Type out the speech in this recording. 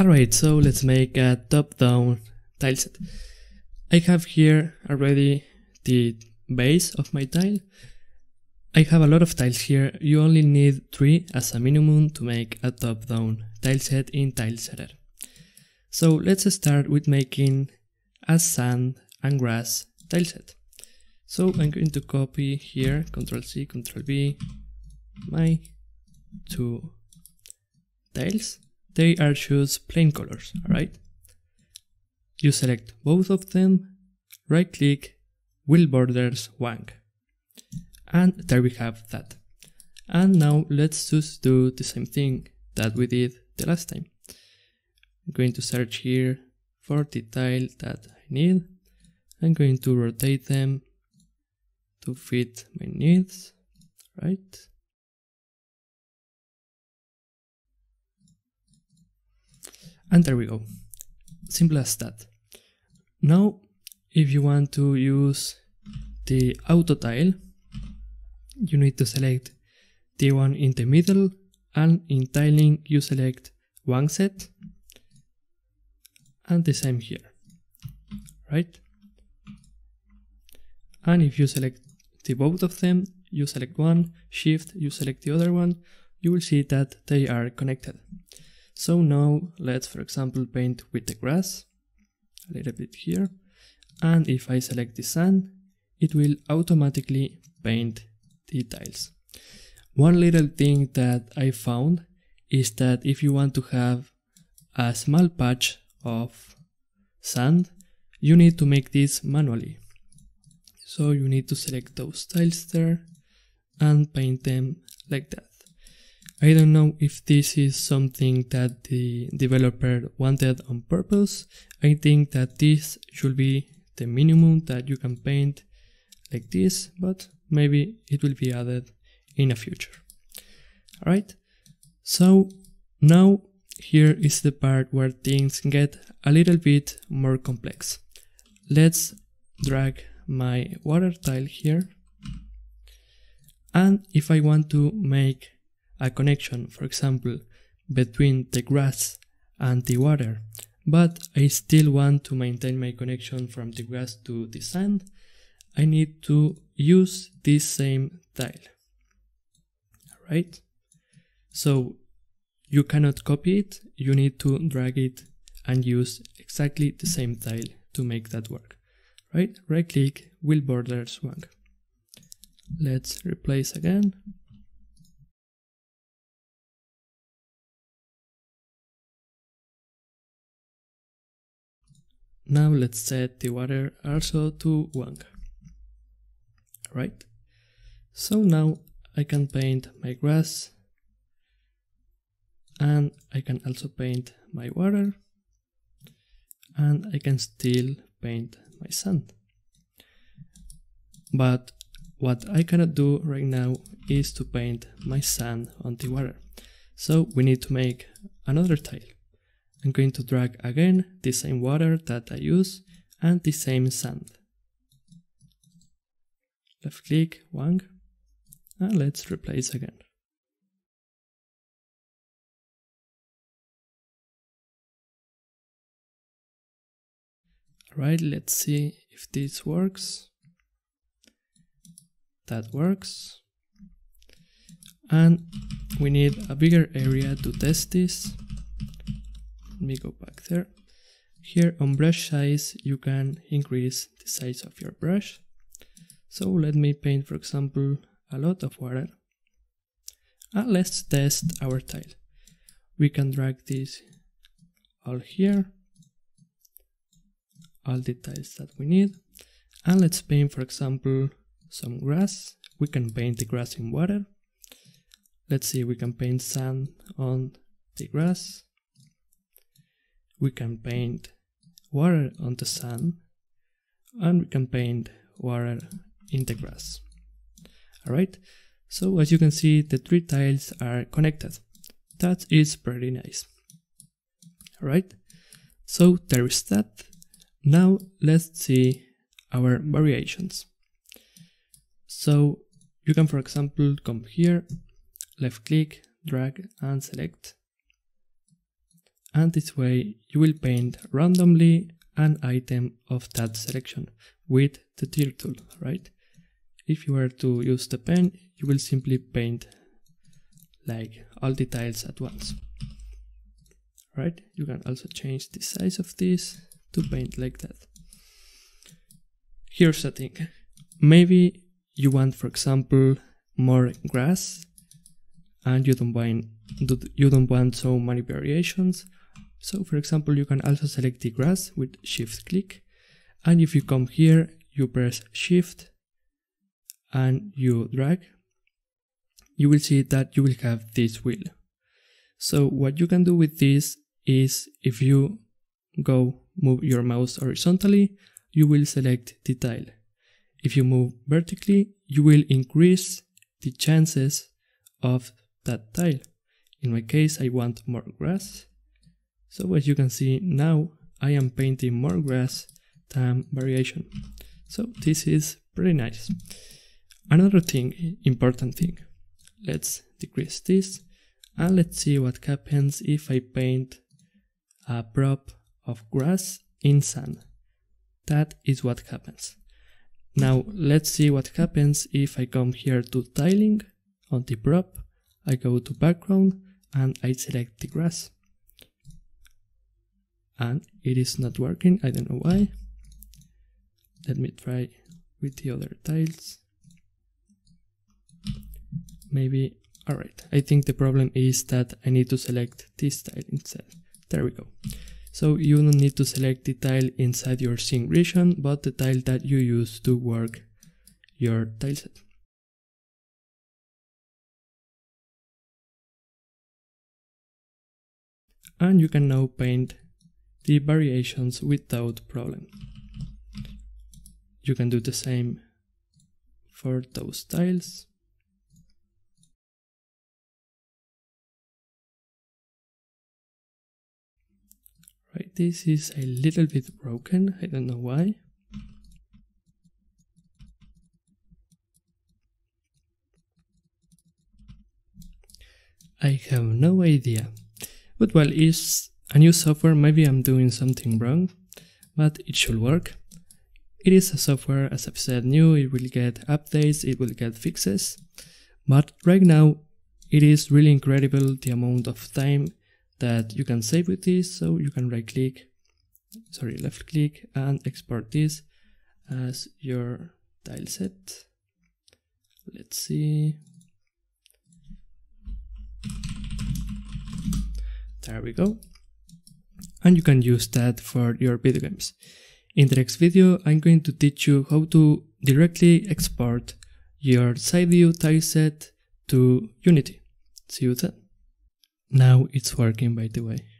Alright, so let's make a top-down tileset. I have here already the base of my tile. I have a lot of tiles here. You only need 3 as a minimum to make a top-down tileset in Tilesetter. So let's start with making a sand and grass tileset. So I'm going to copy here, Ctrl-C, Ctrl-V, my 2 tiles. They are just plain colors, alright? You select both of them, right click, wheel borders, wank. And there we have that. And now let's just do the same thing that we did the last time. I'm going to search here for the tile that I need. I'm going to rotate them to fit my needs, right? And there we go. Simple as that. Now, if you want to use the auto tile, you need to select the one in the middle, and in tiling you select one set, and the same here, right? And if you select the both of them, you select one, shift, you select the other one, you will see that they are connected. So now let's, for example, paint with the grass, a little bit here, and if I select the sand, it will automatically paint the tiles. One little thing that I found is that if you want to have a small patch of sand, you need to make this manually. So you need to select those tiles there and paint them like that. I don't know if this is something that the developer wanted on purpose. I think that this should be the minimum that you can paint like this, but maybe it will be added in the future. Alright, so now here is the part where things get a little bit more complex. Let's drag my water tile here, and if I want to make a connection, for example, between the grass and the water, but I still want to maintain my connection from the grass to the sand, I need to use this same tile. Alright, so you cannot copy it, you need to drag it and use exactly the same tile to make that work. Right, right click, wheel borders, swag. Let's replace again. Now let's set the water also to 1. Alright, so now I can paint my grass, and I can also paint my water, and I can still paint my sand. But what I cannot do right now is to paint my sand on the water. So we need to make another tile. I'm going to drag again the same water that I use and the same sand. Left click, wang, and let's replace again. Alright, let's see if this works. That works. And we need a bigger area to test this. Let me go back there. Here on brush size, you can increase the size of your brush. So let me paint, for example, a lot of water. And let's test our tile. We can drag this all here, all the tiles that we need, and let's paint, for example, some grass. We can paint the grass in water. Let's see, we can paint sand on the grass, we can paint water on the sand, and we can paint water in the grass. Alright, so as you can see, the 3 tiles are connected. That is pretty nice. Alright, so there is that. Now let's see our variations. So you can, for example, come here, left click, drag and select, and this way you will paint randomly an item of that selection with the tear tool, right? If you were to use the pen, you will simply paint like all the tiles at once, right? You can also change the size of this to paint like that. Here's the thing, maybe you want, for example, more grass and you don't want so many variations. So for example, you can also select the grass with shift click, and if you come here, you press shift and you drag, you will see that you will have this wheel. So what you can do with this is, if you go move your mouse horizontally, you will select the tile. If you move vertically, you will increase the chances of that tile. In my case, I want more grass. So as you can see now, I am painting more grass than variation. So this is pretty nice. Another thing, important thing, let's decrease this and let's see what happens if I paint a prop of grass in sand. That is what happens. Now let's see what happens if I come here to tiling on the prop, I go to background and I select the grass. And it is not working, I don't know why. Let me try with the other tiles. Maybe, alright, I think the problem is that I need to select this tile instead. There we go. So you don't need to select the tile inside your sync region, but the tile that you use to work your tileset. And you can now paint the variations without problem. You can do the same for those tiles. Right, this is a little bit broken, I don't know why. I have no idea. But well, it's a new software, maybe I'm doing something wrong, but it should work. It is a software, as I've said, new, it will get updates, it will get fixes, but right now it is really incredible the amount of time that you can save with this. So you can left click and export this as your tile set. Let's see. There we go. And you can use that for your video games. In the next video, I'm going to teach you how to directly export your side view tileset to Unity. See you then. Now it's working, by the way.